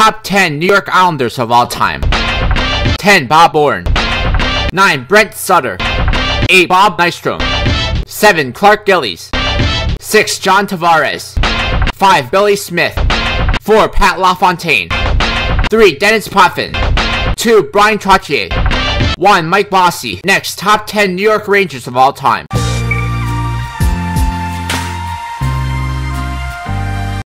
Top 10 New York Islanders of all time. 10. Bob Bourne. 9. Brent Sutter. 8. Bob Nystrom. 7. Clark Gillies. 6. John Tavares. 5. Billy Smith. 4. Pat Lafontaine. 3. Denis Potvin. 2. Bryan Trottier. 1. Mike Bossy. Next, top 10 New York Rangers of all time.